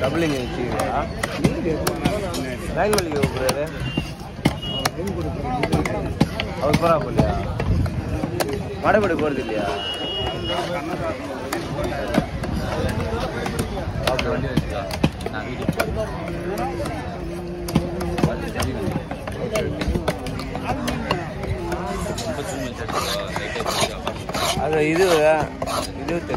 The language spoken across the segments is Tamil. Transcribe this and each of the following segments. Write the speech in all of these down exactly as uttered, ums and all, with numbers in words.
Doubling in here, huh? Nine will you, brother? How far up? What about the word? What do you do? You do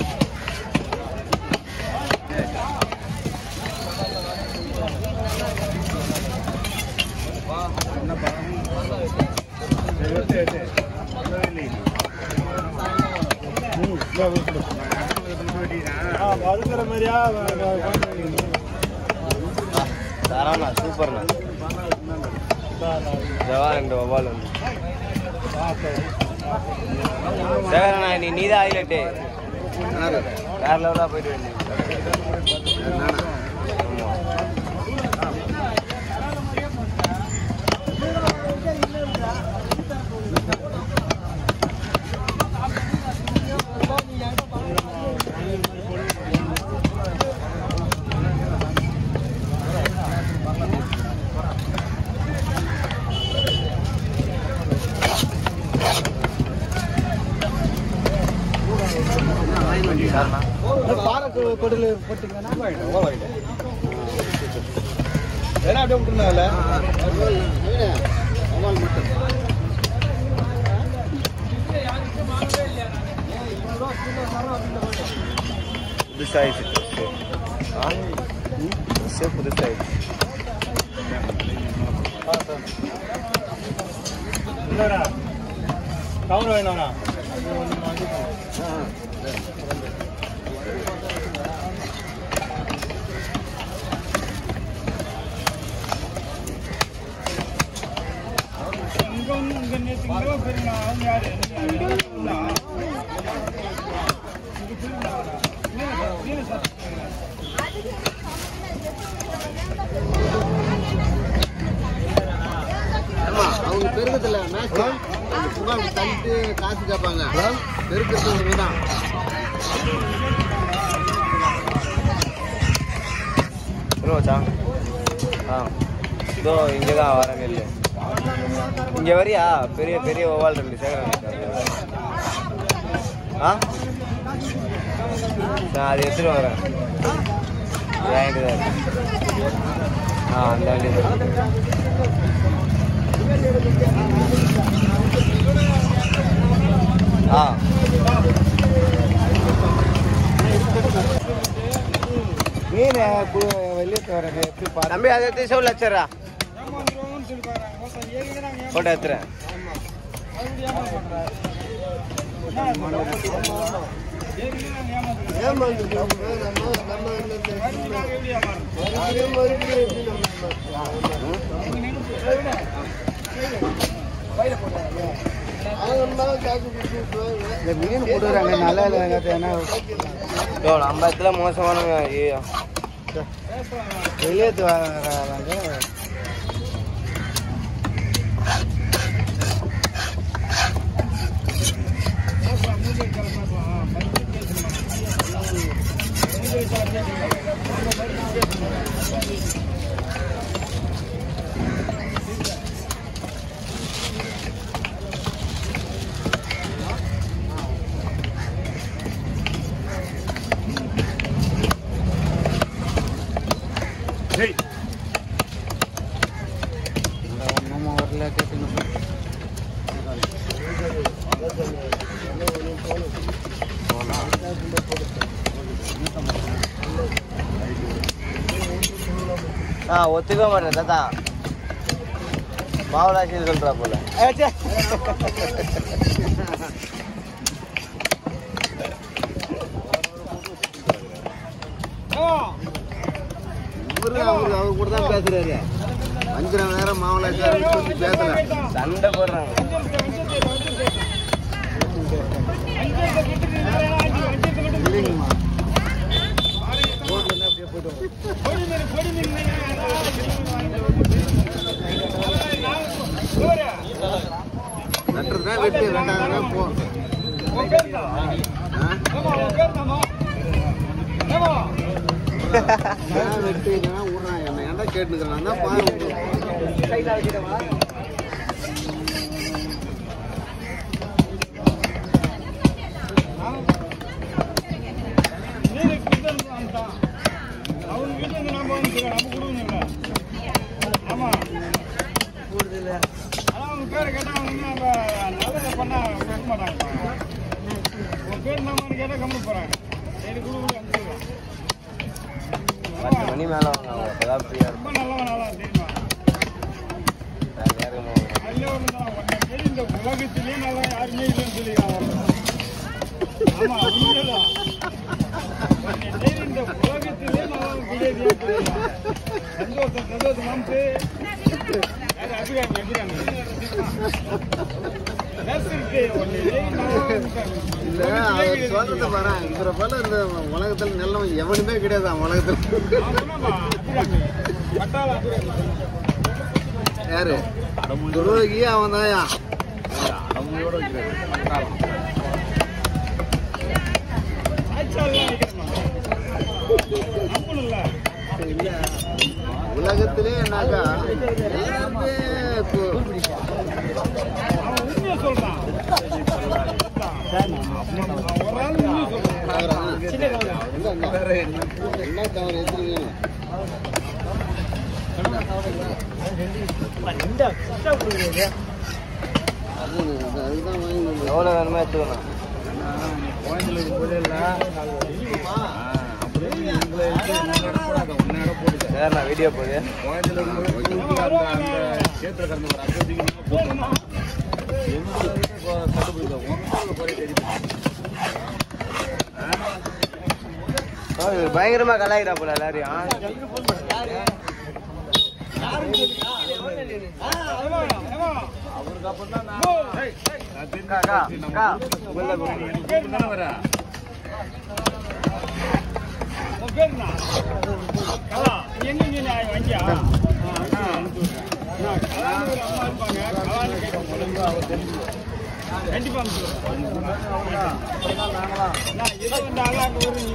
பெரிய பெரிய ஓவால் இருக்கு சேகரா ஆ நான் அது எடுத்து வரேன் ரைட் ஆ அந்த வழியில ஆ தம்பி அதை எடுத்து எவ்வளோ லட்சரா போட்டோ எடுத்துறேன். இந்த மீன் போட்டுறாங்க நல்லா இல்லைங்க ஐம்பத்துல மோசமானவங்க ஐயோ வெளியேற்று வராங்க. Hey. ஒத்துக்க மாட்டேன் தாத்தா பாவலாசின்னு சொல்றா போல. அவர் கூட தான் பேசுறாரு அஞ்சரை மணி நேரம் மாவலாசி பேசல சண்டை போடுறாங்க. நட்டுறதுனா வெட்டி ரெண்டாவது நேரம் போகும் கேட்டாங்க பத்து மணி மேலே வாங்க அப்போதான் ஃப்ரீயாக இருக்கும். இந்த உலகத்திலேயே நல்லா யாருமே இல்லைன்னு சொல்லி இந்த உலகத்திலேயே நல்லா சந்தோஷம் சந்தோஷம் வந்து அபிராமி அபிராமி இல்ல அவர் சோதத்தை பாரு இவரை போல இந்த உலகத்துல நல்லவன் எவனுமே கிடையாது உலகத்துல. யாரு துரோகியே அவன் தாயா உலகத்திலே என்னாக்கா எவ்வளோ வேணுமா எடுத்துக்கணும் கோயம்புத்தூருக்கு போயிடலாம். சரிண்ணா வீடியோ போகுது பயங்கரமா கலாய்க்கிறா போல எல்லாரையும். கண்டிப்பா